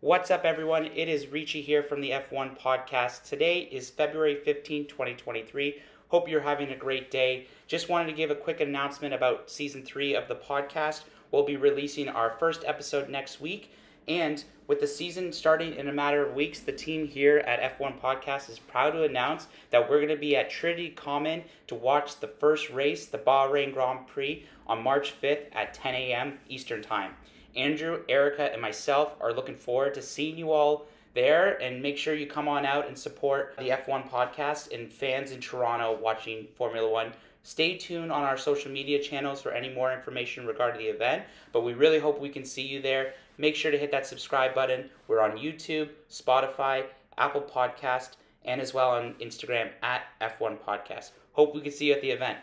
What's up, everyone? It is Richie here from the F1 Podcast. Today is February 15, 2023. Hope you're having a great day. Just wanted to give a quick announcement about Season 3 of the podcast. We'll be releasing our first episode next week. And with the season starting in a matter of weeks, the team here at F1 Podcast is proud to announce that we're going to be at Trinity Common to watch the first race, the Bahrain Grand Prix, on March 5th at 10 a.m. Eastern Time. Andrew, Erica, and myself are looking forward to seeing you all there, and make sure you come on out and support the F1 Podcast and fans in Toronto watching Formula 1. Stay tuned on our social media channels for any more information regarding the event, but we really hope we can see you there. Make sure to hit that subscribe button. We're on YouTube, Spotify, Apple Podcast, and as well on Instagram at F1 Podcast. Hope we can see you at the event.